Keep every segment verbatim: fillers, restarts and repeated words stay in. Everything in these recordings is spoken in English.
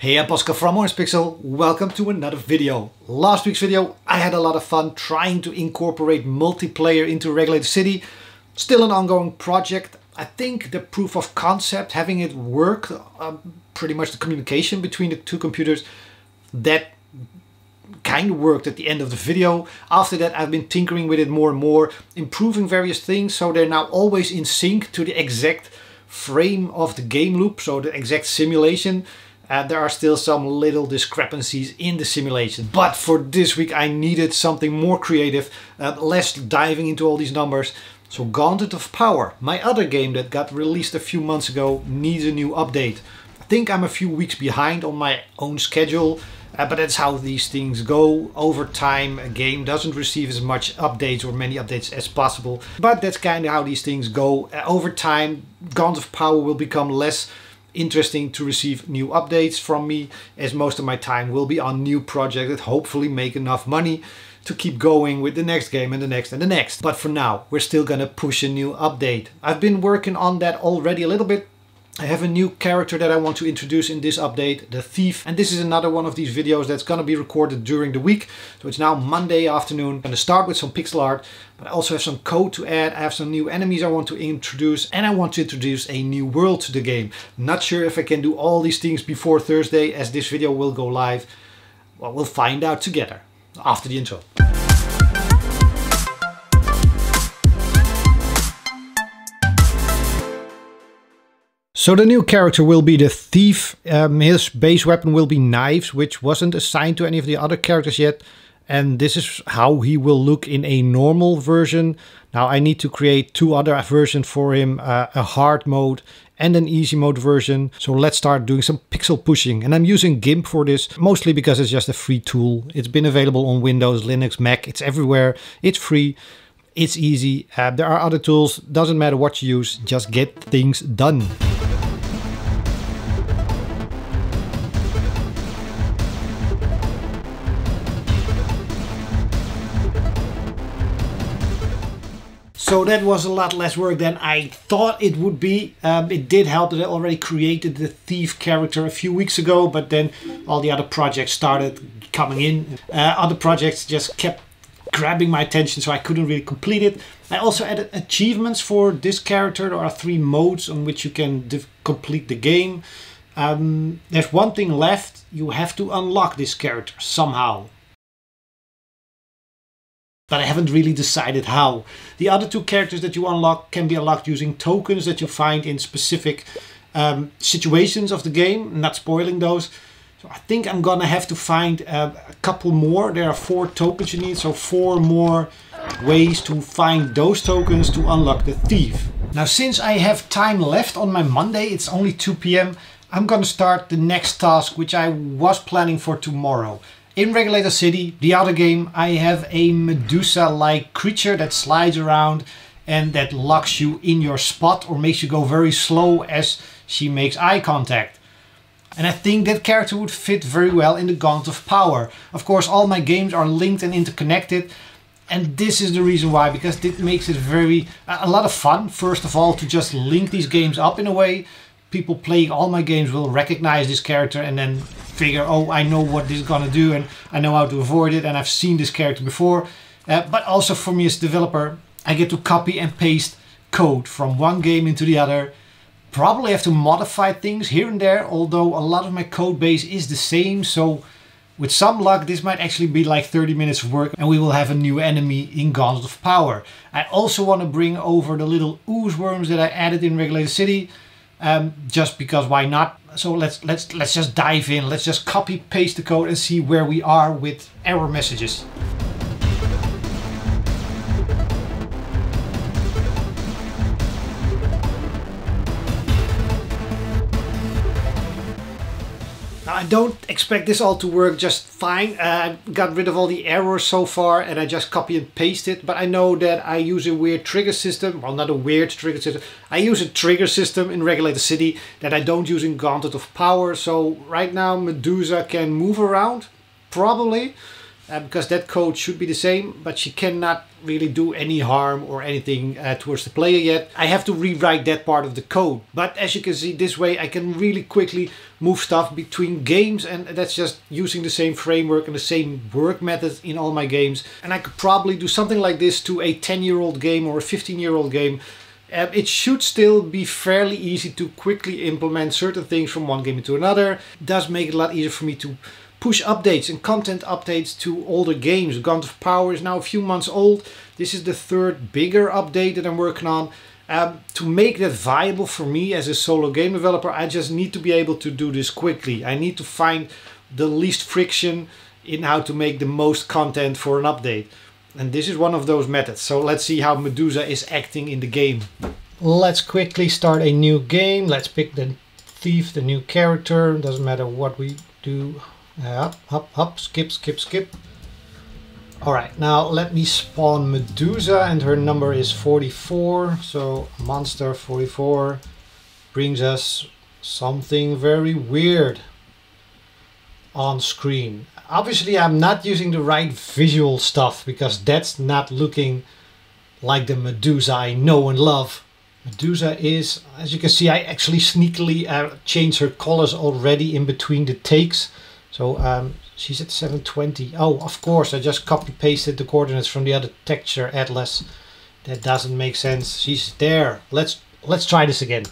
Hey, I'm Pascal from Orange Pixel. Welcome to another video. Last week's video, I had a lot of fun trying to incorporate multiplayer into Regulated City. Still an ongoing project. I think the proof of concept, having it work, uh, pretty much the communication between the two computers, that kind of worked at the end of the video. After that, I've been tinkering with it more and more, improving various things, so they're now always in sync to the exact frame of the game loop, so the exact simulation. Uh, there are still some little discrepancies in the simulation. But for this week I needed something more creative, uh, less diving into all these numbers. So Gauntlet of Power, my other game that got released a few months ago, needs a new update. I think I'm a few weeks behind on my own schedule, uh, but that's how these things go. Over time a game doesn't receive as much updates or many updates as possible. But that's kind of how these things go. Uh, over time Gauntlet of Power will become less interesting to receive new updates from me, as most of my time will be on new projects that hopefully make enough money to keep going with the next game and the next and the next. But for now we're still gonna push a new update. I've been working on that already a little bit. I have a new character that I want to introduce in this update, the Thief, and this is another one of these videos that's gonna be recorded during the week. So it's now Monday afternoon. I'm gonna start with some pixel art, but I also have some code to add. I have some new enemies I want to introduce, and I want to introduce a new world to the game. Not sure if I can do all these things before Thursday, as this video will go live. Well, we'll find out together after the intro. So the new character will be the Thief. Um, his base weapon will be knives, which wasn't assigned to any of the other characters yet. And this is how he will look in a normal version. Now I need to create two other versions for him, uh, a hard mode and an easy mode version. So let's start doing some pixel pushing. And I'm using GIMP for this, mostly because it's just a free tool. It's been available on Windows, Linux, Mac, it's everywhere, it's free. It's easy. Uh, there are other tools, doesn't matter what you use, just get things done. So that was a lot less work than I thought it would be. Um, it did help that I already created the Thief character a few weeks ago, but then all the other projects started coming in. Uh, other projects just kept grabbing my attention, so I couldn't really complete it. I also added achievements for this character. There are three modes on which you can complete the game. Um, there's one thing left. You have to unlock this character somehow. But I haven't really decided how. The other two characters that you unlock can be unlocked using tokens that you find in specific um, situations of the game. I'm not spoiling those. So I think I'm gonna have to find uh, a couple more. There are four tokens you need, so four more ways to find those tokens to unlock the Thief. Now, since I have time left on my Monday, it's only two p m, I'm gonna start the next task, which I was planning for tomorrow. In Regulated City, the other game, I have a Medusa-like creature that slides around and that locks you in your spot or makes you go very slow as she makes eye contact. And I think that character would fit very well in the Gauntlet of Power. Of course, all my games are linked and interconnected, and this is the reason why, because it makes it very a lot of fun, first of all, to just link these games up in a way. People playing all my games will recognize this character and then figure, oh, I know what this is gonna do and I know how to avoid it and I've seen this character before. Uh, but also for me as a developer, I get to copy and paste code from one game into the other. Probably have to modify things here and there, although a lot of my code base is the same. So with some luck, this might actually be like thirty minutes of work and we will have a new enemy in Gauntlet of Power. I also want to bring over the little ooze worms that I added in Regulated City. Um, just because why not? So let's let's let's just dive in. Let's just copy paste the code and see where we are with error messages. Now I don't expect this all to work just fine. Uh, I got rid of all the errors so far and I just copy and paste it, but I know that I use a weird trigger system. Well, not a weird trigger system. I use a trigger system in Regulated City that I don't use in Gauntlet of Power. So right now Medusa can move around, probably. uh, because that code should be the same, but she cannot really do any harm or anything uh, towards the player yet. I have to rewrite that part of the code, but as you can see, this way I can really quickly move stuff between games, and that's just using the same framework and the same work method in all my games. And I could probably do something like this to a ten year old game or a fifteen year old game. Um, it should still be fairly easy to quickly implement certain things from one game into another. It does make it a lot easier for me to push updates and content updates to older games. Gauntlet of Power is now a few months old. This is the third bigger update that I'm working on. Um, to make that viable for me as a solo game developer, I just need to be able to do this quickly. I need to find the least friction in how to make the most content for an update. And this is one of those methods. So let's see how Medusa is acting in the game. Let's quickly start a new game. Let's pick the thief, the new character. Doesn't matter what we do. Up, up, up, skip, skip, skip. All right, now let me spawn Medusa, and her number is forty-four. So monster forty-four brings us something very weird on screen. Obviously, I'm not using the right visual stuff because that's not looking like the Medusa I know and love. Medusa is, as you can see, I actually sneakily uh, changed her colors already in between the takes. So um, she's at seven twenty. Oh, of course, I just copy pasted the coordinates from the other texture atlas. That doesn't make sense. She's there. Let's let's try this again.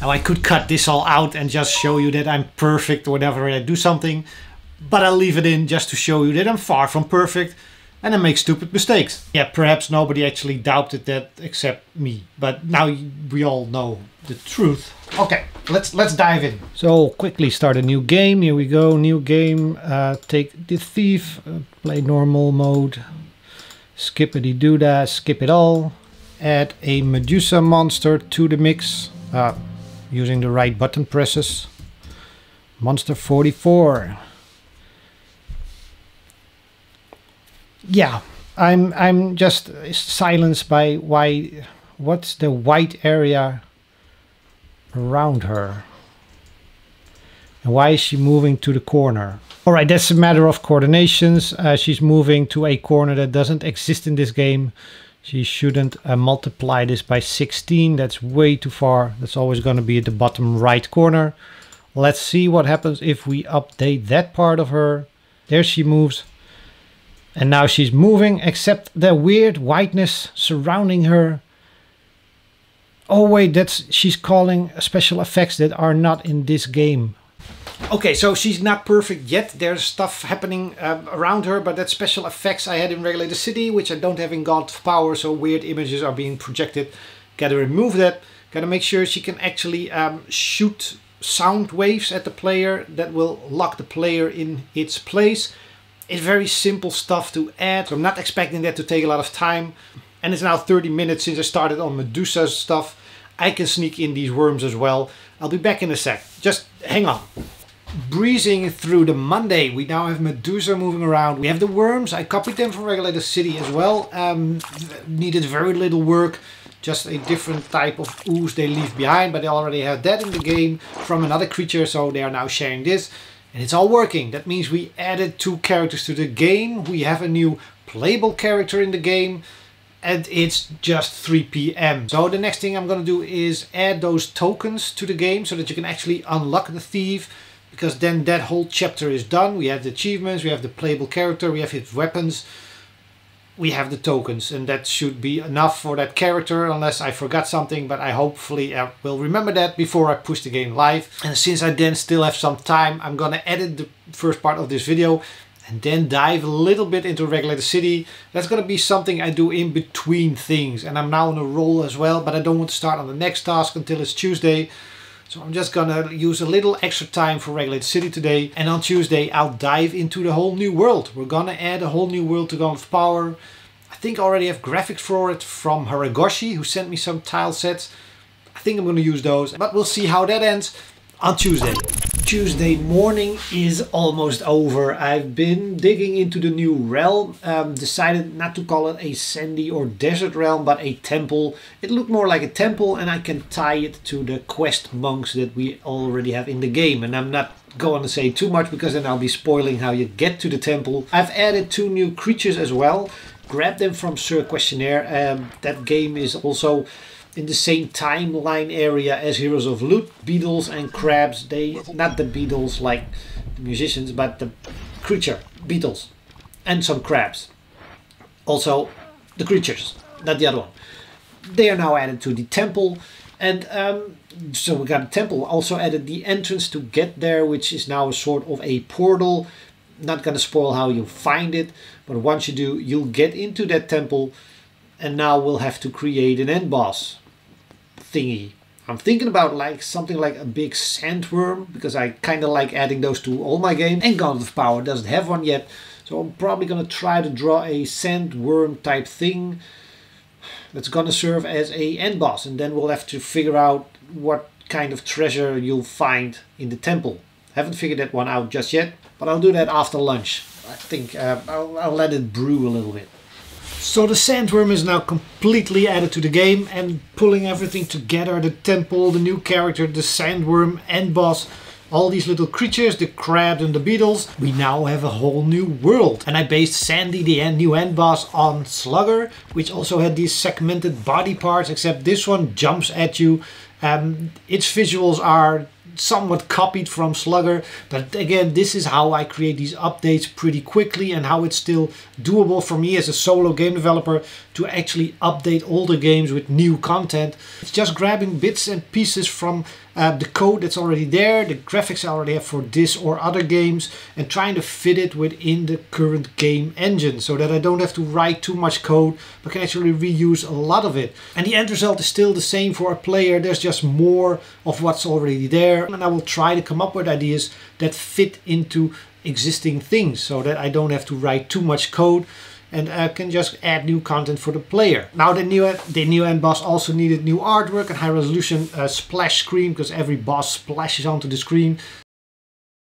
Now I could cut this all out and just show you that I'm perfect or whatever. I do something. But I'll leave it in just to show you that I'm far from perfect and I make stupid mistakes. Yeah, perhaps nobody actually doubted that except me. But now we all know the truth. Okay, let's let's dive in. So quickly start a new game. Here we go, new game. Uh, take the thief, uh, play normal mode. Skippity-doo that, skip it all. Add a Medusa monster to the mix uh, using the right button presses. Monster forty-four. Yeah, I'm I'm just silenced by why what's the white area around her and why is she moving to the corner? All right, that's a matter of coordinations. Uh, she's moving to a corner that doesn't exist in this game. She shouldn't uh, multiply this by sixteen. That's way too far. That's always going to be at the bottom right corner. Let's see what happens if we update that part of her. There she moves. And now she's moving, except the weird whiteness surrounding her. Oh wait, that's she's calling special effects that are not in this game. Okay, so she's not perfect yet. There's stuff happening um, around her, but that's special effects I had in Regulated City, which I don't have in Gauntlet of Power, so weird images are being projected. Gotta remove that. Gotta make sure she can actually um, shoot sound waves at the player that will lock the player in its place. It's very simple stuff to add. So I'm not expecting that to take a lot of time. And it's now thirty minutes since I started on Medusa's stuff. I can sneak in these worms as well. I'll be back in a sec. Just hang on. Breezing through the Monday. We now have Medusa moving around. We have the worms. I copied them from Regulated City as well. Um, needed very little work. Just a different type of ooze they leave behind. But they already have that in the game from another creature. So they are now sharing this. And it's all working. That means we added two characters to the game. We have a new playable character in the game. And it's just three P M So the next thing I'm going to do is add those tokens to the game so that you can actually unlock the thief. Because then that whole chapter is done. We have the achievements, we have the playable character, we have his weapons. We have the tokens. And that should be enough for that character unless I forgot something. But I hopefully uh, will remember that before I push the game live. And since I then still have some time, I'm going to edit the first part of this video. And then dive a little bit into Regulated City. That's going to be something I do in between things. And I'm now on a roll as well. But I don't want to start on the next task until it's Tuesday. So I'm just going to use a little extra time for Regulated City today. And on Tuesday, I'll dive into the whole new world. We're going to add a whole new world to Gauntlet of Power. I think I already have graphics for it from Haragoshi, who sent me some tile sets. I think I'm going to use those. But we'll see how that ends. on Tuesday. Tuesday morning is almost over. I've been digging into the new realm, um, decided not to call it a sandy or desert realm, but a temple. It looked more like a temple, and I can tie it to the quest monks that we already have in the game. And I'm not going to say too much, because then I'll be spoiling how you get to the temple. I've added two new creatures as well. Grab them from Sir Questionnaire. Um, that game is also in the same timeline area as Heroes of Loot. Beetles and crabs, they, not the beetles like the musicians, but the creature, beetles, and some crabs. Also, the creatures, not the other one. They are now added to the temple, and um, so we got a temple. Also added the entrance to get there, which is now a sort of a portal. Not gonna spoil how you find it, but once you do, you'll get into that temple, and now we'll have to create an end boss thingy. I'm thinking about like something like a big sandworm, because I kind of like adding those to all my games. And Gauntlet of Power doesn't have one yet, so I'm probably going to try to draw a sandworm type thing that's going to serve as a end boss. And then we'll have to figure out what kind of treasure you'll find in the temple. Haven't figured that one out just yet, but I'll do that after lunch. I think uh, I'll, I'll let it brew a little bit. So the sandworm is now completely added to the game, and pulling everything together, the temple, the new character, the sandworm, end boss, all these little creatures, the crabs and the beetles, we now have a whole new world. And I based Sandy, the end, new end boss, on Slugger, which also had these segmented body parts, except this one jumps at you. Um, its visuals are somewhat copied from Slugger, but again, this is how I create these updates pretty quickly, and how it's still doable for me as a solo game developer to actually update older games with new content. It's just grabbing bits and pieces from uh, the code that's already there, the graphics I already have for this or other games, and trying to fit it within the current game engine, so that I don't have to write too much code, but can actually reuse a lot of it. And the end result is still the same for a player. There's just more of what's already there, and I will try to come up with ideas that fit into existing things, so that I don't have to write too much code, and I can just add new content for the player. Now the new, the new end boss also needed new artwork and high resolution uh, splash screen, because every boss splashes onto the screen.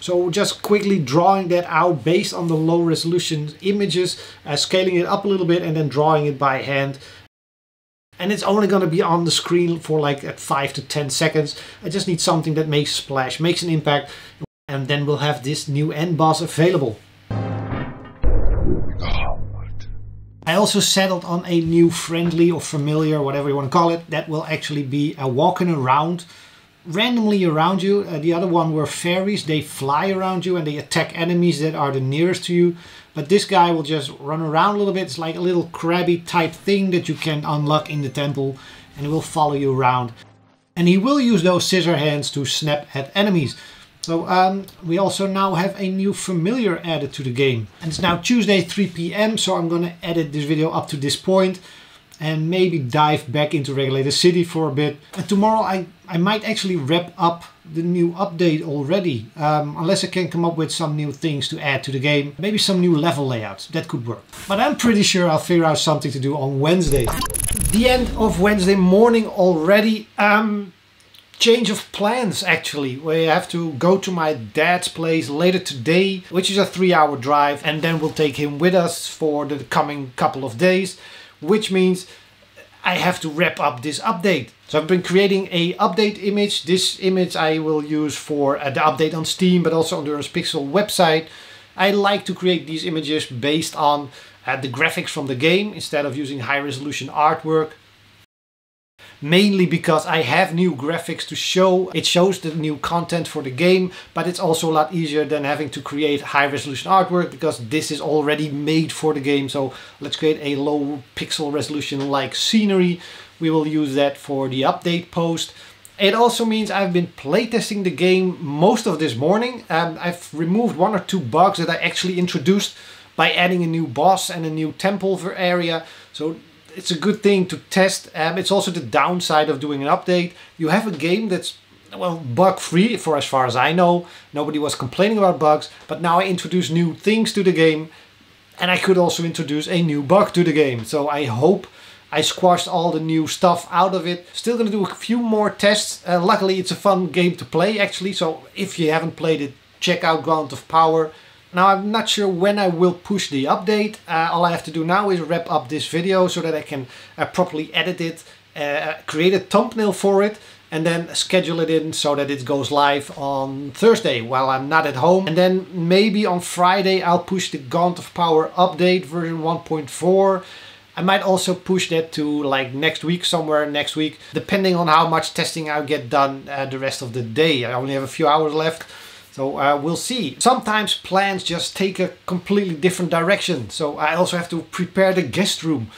So just quickly drawing that out based on the low resolution images, uh, scaling it up a little bit, and then drawing it by hand. And it's only going to be on the screen for like at five to ten seconds. I just need something that makes splash, makes an impact, and then we'll have this new end boss available. God. I also settled on a new friendly or familiar, whatever you want to call it, that will actually be uh, walking around, randomly around you. Uh, the other one were fairies. They fly around you and they attack enemies that are the nearest to you. But this guy will just run around a little bit. It's like a little crabby type thing that you can unlock in the temple, and he will follow you around. And he will use those scissor hands to snap at enemies. So um, we also now have a new familiar added to the game. And it's now Tuesday, three p m, so I'm going to edit this video up to this point, and maybe dive back into Regulated City for a bit. And tomorrow I, I might actually wrap up the new update already, um, unless I can come up with some new things to add to the game. Maybe some new level layouts, that could work. But I'm pretty sure I'll figure out something to do on Wednesday. The end of Wednesday morning already. Um, change of plans actually. We have to go to my dad's place later today, which is a three hour drive, and then we'll take him with us for the coming couple of days. Which means I have to wrap up this update. So I've been creating a update image. This image I will use for uh, the update on Steam, but also on the Orange Pixel website. I like to create these images based on uh, the graphics from the game, instead of using high resolution artwork. Mainly because I have new graphics to show. It shows the new content for the game, but it's also a lot easier than having to create high resolution artwork, because this is already made for the game. So let's create a low pixel resolution like scenery. We will use that for the update post. It also means I've been playtesting the game most of this morning. Um, I've removed one or two bugs that I actually introduced by adding a new boss and a new temple area. So it's a good thing to test. Um, it's also the downside of doing an update. You have a game that's, well, bug-free for as far as I know. Nobody was complaining about bugs, but now I introduce new things to the game, and I could also introduce a new bug to the game. So I hope I squashed all the new stuff out of it. Still gonna do a few more tests. Uh, luckily it's a fun game to play actually, so if you haven't played it, check out Gauntlet of Power. Now I'm not sure when I will push the update. Uh, all I have to do now is wrap up this video so that I can uh, properly edit it, uh, create a thumbnail for it, and then schedule it in so that it goes live on Thursday while I'm not at home. And then maybe on Friday I'll push the Gauntlet of Power update version one point four. I might also push that to like next week, somewhere next week, depending on how much testing I get done uh, the rest of the day. I only have a few hours left. So uh, we'll see. Sometimes plans just take a completely different direction. So I also have to prepare the guest room.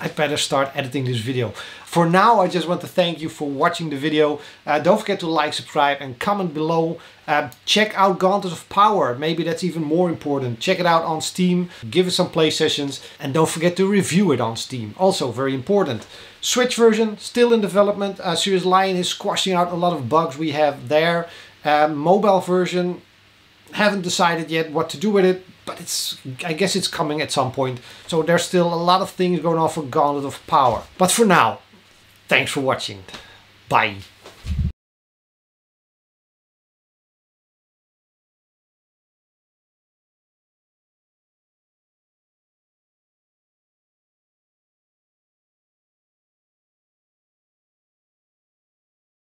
I better start editing this video. For now, I just want to thank you for watching the video. Uh, don't forget to like, subscribe and comment below. Uh, check out Gauntlet of Power. Maybe that's even more important. Check it out on Steam. Give it some play sessions. And don't forget to review it on Steam. Also very important. Switch version, still in development. Uh, Sirius Lion is squashing out a lot of bugs we have there. Uh, mobile version, haven't decided yet what to do with it, but it's, I guess it's coming at some point. So there's still a lot of things going on for Gauntlet of Power. But for now, thanks for watching. Bye.